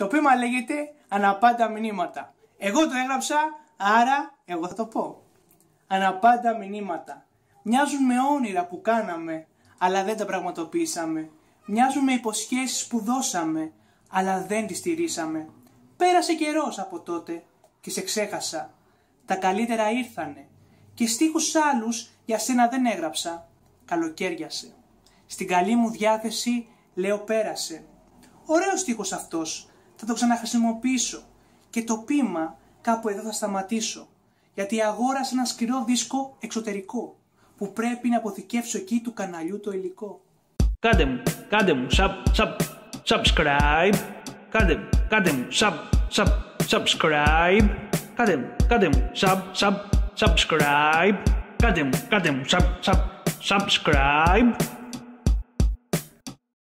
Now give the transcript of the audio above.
Το πείμα λέγεται αναπάντα μηνύματα. Εγώ το έγραψα, άρα εγώ θα το πω. Αναπάντα μηνύματα. Μοιάζουν με όνειρα που κάναμε, αλλά δεν τα πραγματοποιήσαμε. Μοιάζουν με υποσχέσεις που δώσαμε, αλλά δεν τις στηρίσαμε. Πέρασε καιρός από τότε και σε ξέχασα. Τα καλύτερα ήρθανε και στίχους άλλους για σένα δεν έγραψα. Καλοκαίριασε. Στην καλή μου διάθεση λέω πέρασε. Ωραίος στίχος αυτός, θα το ξαναχρησιμοποιήσω και το ποίημα κάπου εδώ θα σταματήσω, γιατί αγόρασα ένα σκληρό δίσκο εξωτερικό που πρέπει να αποθηκεύσω εκεί του καναλιού το υλικό. Κάντε μου, subscribe, κάντε μου, subscribe, κάντε μου, subscribe, κάντε μου, subscribe.